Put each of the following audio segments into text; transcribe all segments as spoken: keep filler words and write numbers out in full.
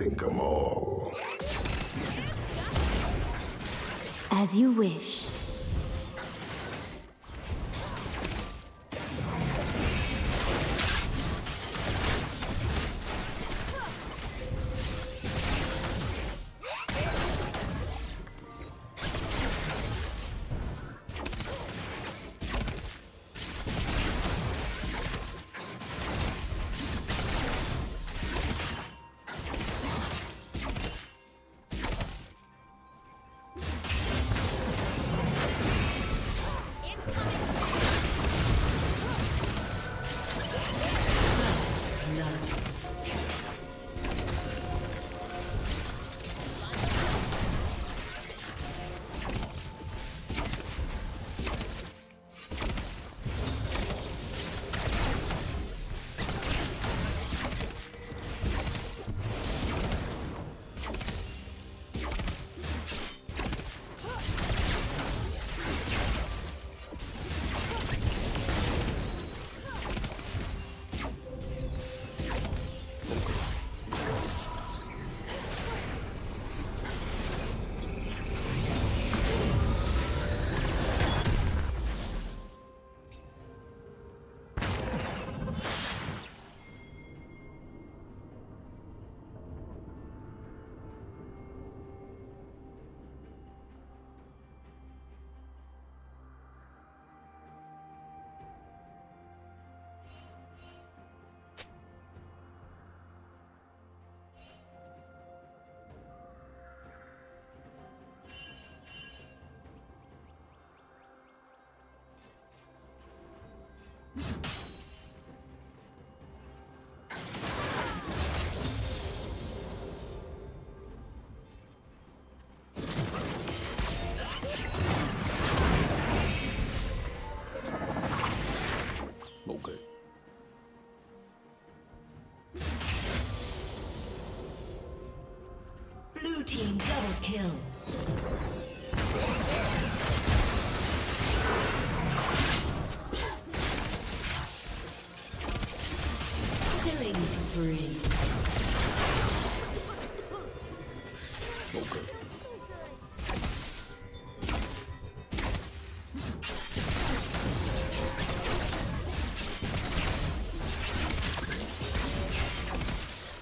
Sink 'em all. As you wish. Team double kill. Killing spree. Okay.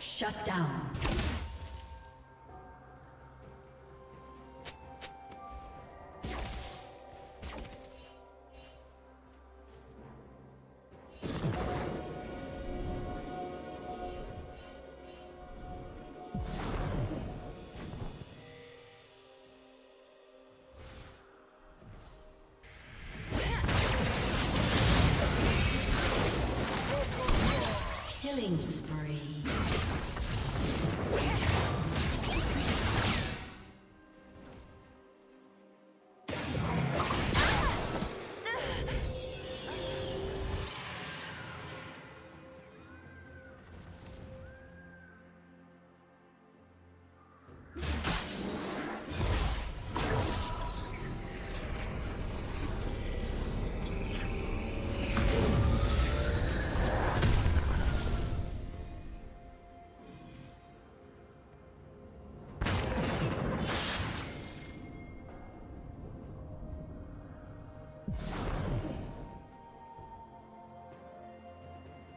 Shut down. Killing spree.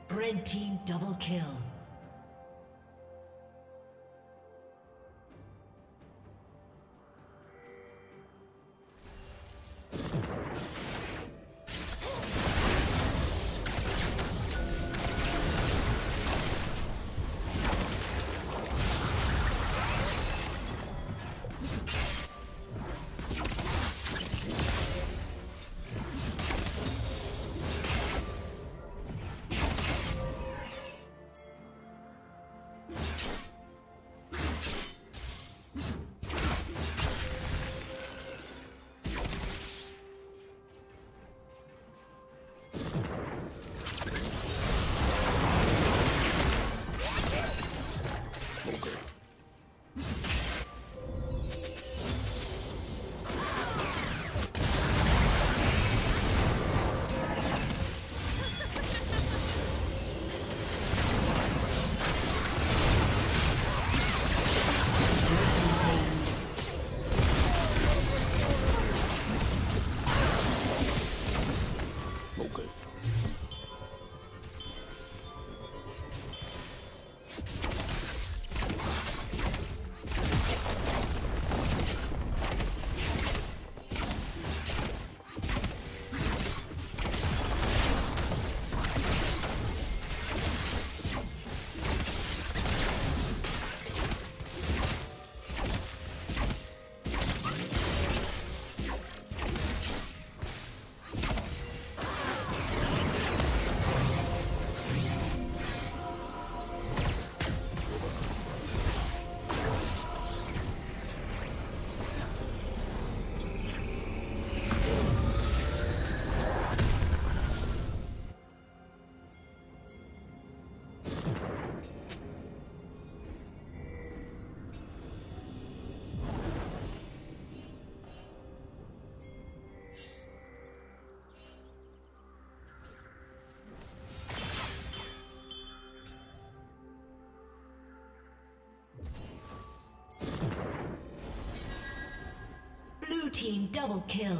Red team double kill. Blue team double kill.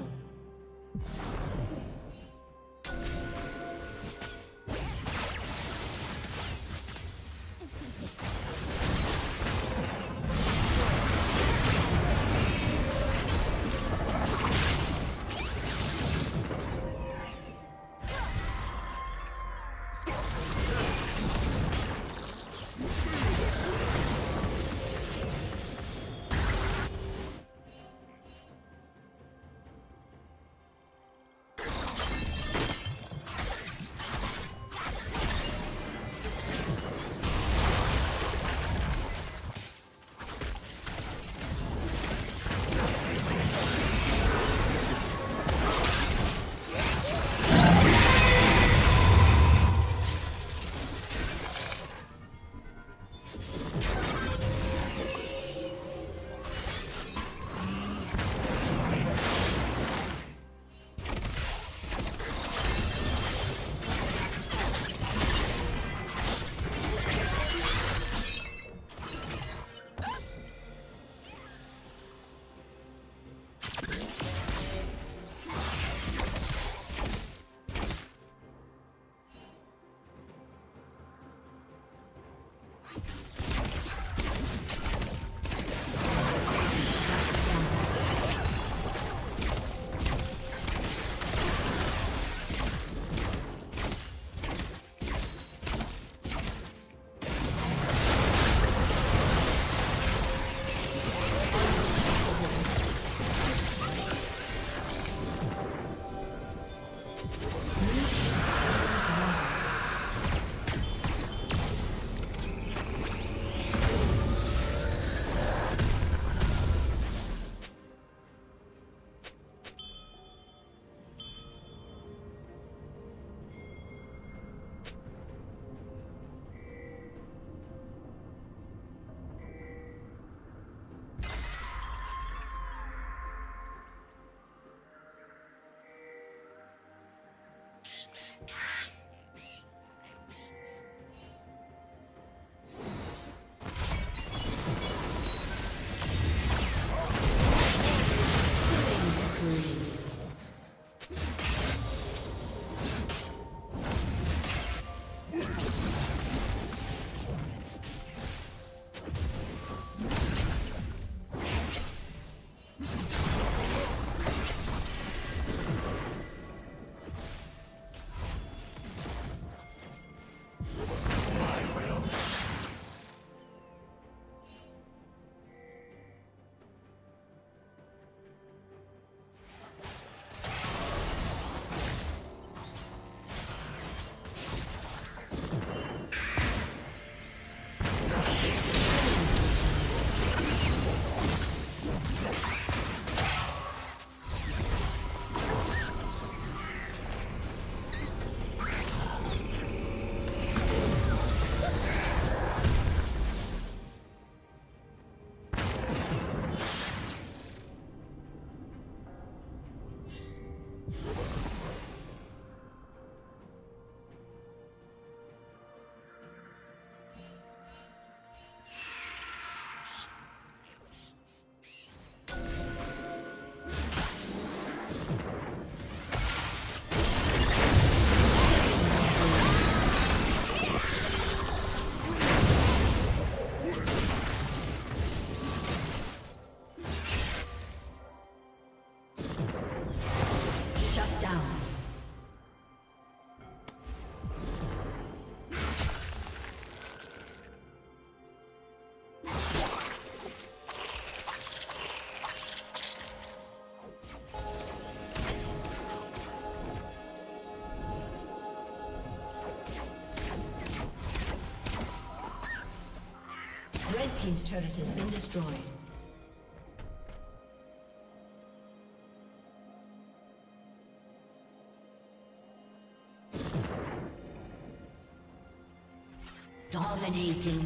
Red team's turret has been destroyed. Dominating.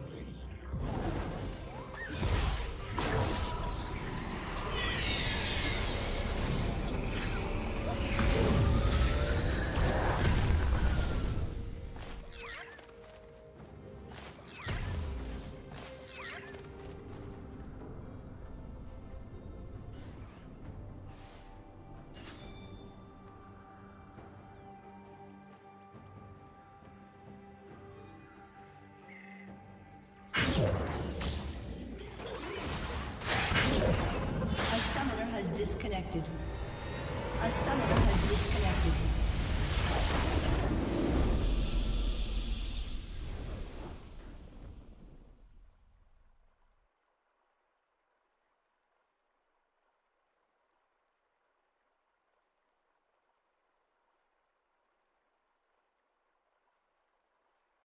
A summoner has disconnected. A summoner has disconnected.